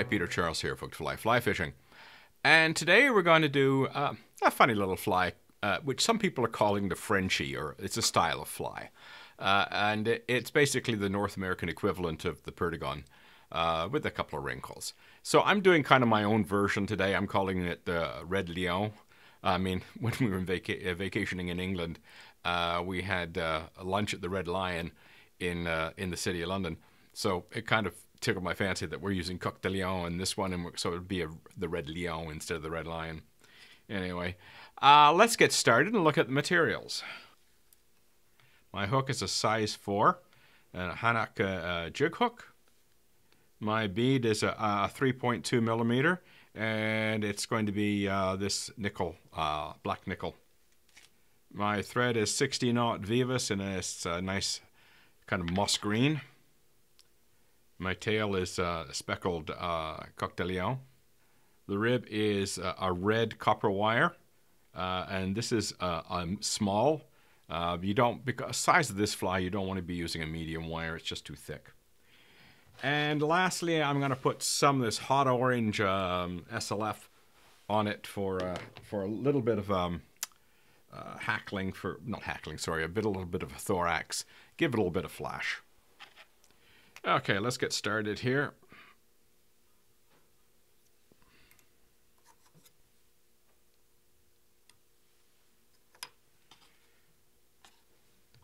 Hi, Peter Charles here for Fly Fishing, and today we're going to do a funny little fly which some people are calling the Frenchie, or it's a style of fly, and it's basically the North American equivalent of the Perdigon with a couple of wrinkles. So I'm doing kind of my own version today. I'm calling it the Red Leon. I mean, when we were in vacationing in England, we had lunch at the Red Lion in the city of London, so it kind of tickled my fancy that we're using Coq de León in this one, and so it would be the Red Leon instead of the Red Lion. Anyway, let's get started and look at the materials. My hook is a size 4 and a Hanak jig hook. My bead is a 3.2 millimeter, and it's going to be this nickel, black nickel. My thread is 60 knot Vivas, and it's a nice kind of moss green. My tail is speckled Coq de León. The rib is a red copper wire, and this is small. You don't, because size of this fly, you don't want to be using a medium wire. It's just too thick. And lastly, I'm going to put some of this hot orange SLF on it for a little bit of hackling, a little bit of a thorax. Give it a little bit of flash. Okay, let's get started here.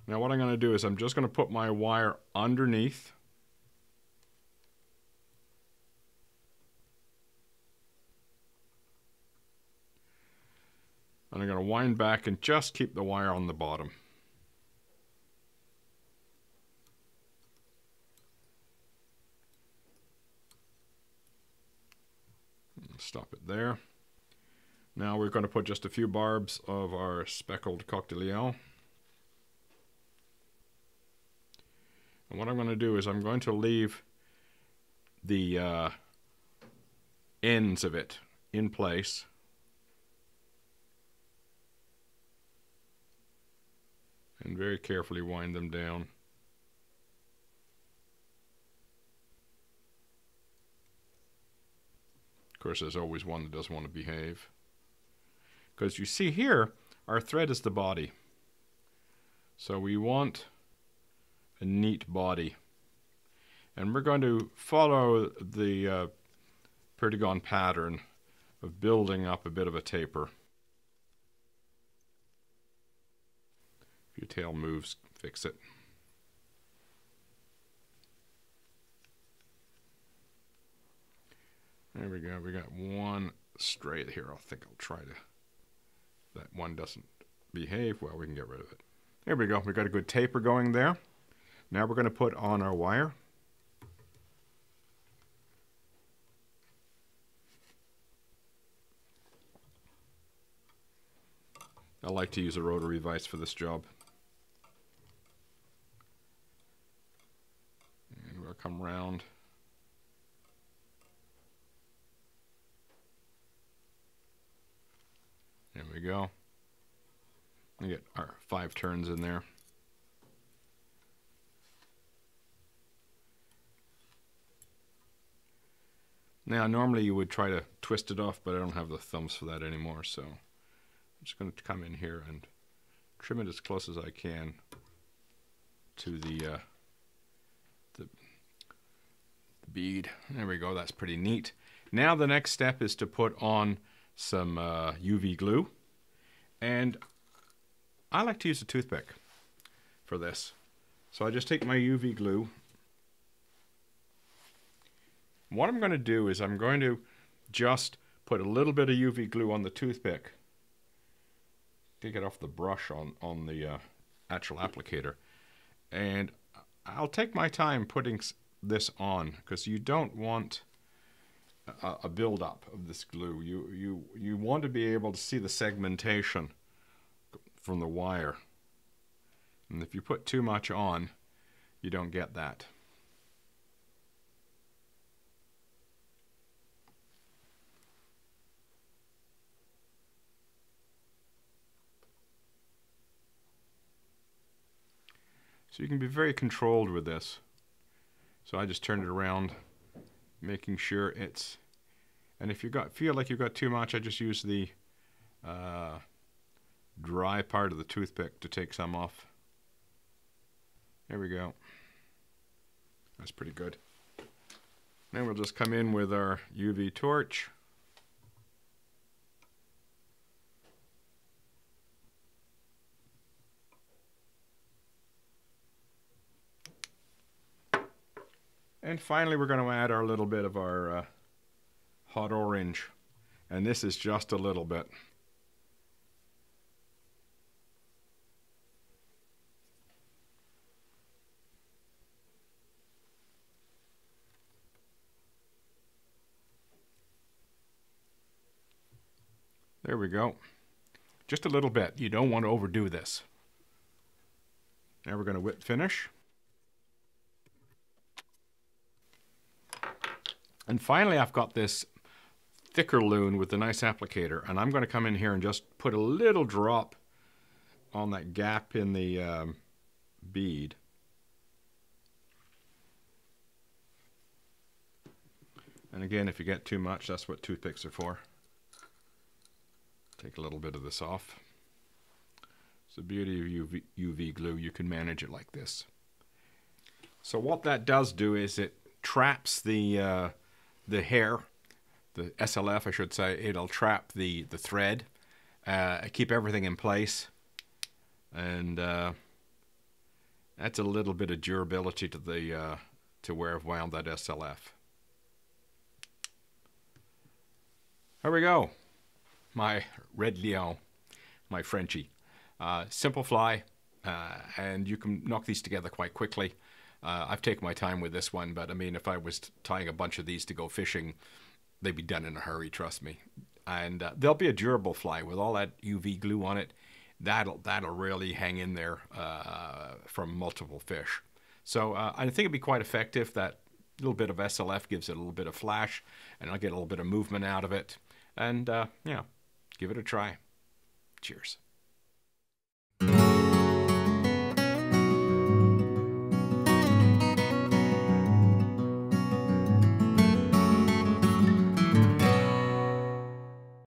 Now what I'm going to do is I'm just going to put my wire underneath. And I'm going to wind back and just keep the wire on the bottom. Stop it there. Now we're going to put just a few barbs of our speckled Coq de León. And what I'm going to do is I'm going to leave the ends of it in place. And very carefully wind them down. Of course, there's always one that doesn't want to behave. Because you see here, our thread is the body. So we want a neat body. And we're going to follow the Perdigon pattern of building up a bit of a taper. If your tail moves, fix it. There we go, we got one straight here. I think I'll try to, that one doesn't behave well, we can get rid of it. There we go, we got a good taper going there. Now we're going to put on our wire. I like to use a rotary vise for this job. And we'll come round. There we go. We get our 5 turns in there. Now, normally you would try to twist it off, but I don't have the thumbs for that anymore, so I'm just going to come in here and trim it as close as I can to the bead. There we go. That's pretty neat. Now the next step is to put on some UV glue, and I like to use a toothpick for this. So I just take my UV glue. What I'm going to do is I'm going to just put a little bit of UV glue on the toothpick, take it off the brush on the actual applicator, and I'll take my time putting this on, because you don't want a build-up of this glue. You want to be able to see the segmentation from the wire, and if you put too much on, you don't get that. So you can be very controlled with this. So I just turned it around making sure it's, and if you feel like you've got too much, I just use the dry part of the toothpick to take some off. There we go. That's pretty good. Now we'll just come in with our UV torch. And finally we're going to add our little bit of our hot orange. And this is just a little bit. There we go. Just a little bit. You don't want to overdo this. Now we're going to whip finish. And finally I've got this thicker loon with the nice applicator, and I'm going to come in here and just put a little drop on that gap in the bead. And again, if you get too much, that's what toothpicks are for. Take a little bit of this off. It's the beauty of UV glue. You can manage it like this. So what that does do is it traps the hair, the SLF I should say. It'll trap the thread, keep everything in place, and that's a little bit of durability to the to where I've wound that SLF. Here we go. My Red Leon, my Frenchie. Simple fly, and you can knock these together quite quickly. I've taken my time with this one, but I mean, if I was tying a bunch of these to go fishing, they'd be done in a hurry, trust me. And they'll be a durable fly with all that UV glue on it. That'll really hang in there from multiple fish. So I think it'd be quite effective. That little bit of SLF gives it a little bit of flash, and I'll get a little bit of movement out of it. And yeah. Give it a try. Cheers.